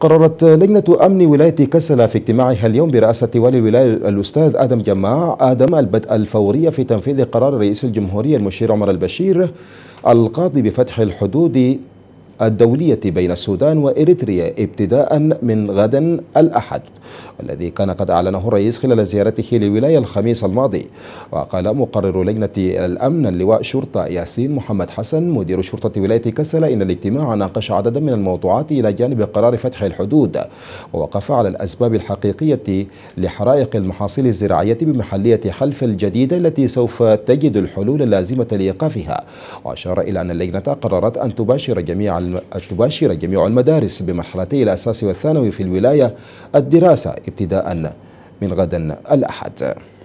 قررت لجنة أمن ولاية كسلا في اجتماعها اليوم برئاسة والي الولاية الأستاذ آدم جماع آدم البدء الفوري في تنفيذ قرار رئيس الجمهورية المشير عمر البشير القاضي بفتح الحدود الدولية بين السودان وإريتريا ابتداء من غدا الأحد، الذي كان قد أعلنه الرئيس خلال زيارته للولاية الخميس الماضي. وقال مقرر لجنة الأمن اللواء شرطة ياسين محمد حسن مدير شرطة ولاية كسلا إن الاجتماع ناقش عددا من الموضوعات إلى جانب قرار فتح الحدود، ووقف على الأسباب الحقيقية لحرائق المحاصيل الزراعية بمحلية حلف الجديدة التي سوف تجد الحلول اللازمة لإيقافها. وأشار إلى أن اللجنة قررت أن تباشر جميع المدارس بمرحلتي الأساسي والثانوي في الولاية الدراسة ابتداء من غدا الأحد.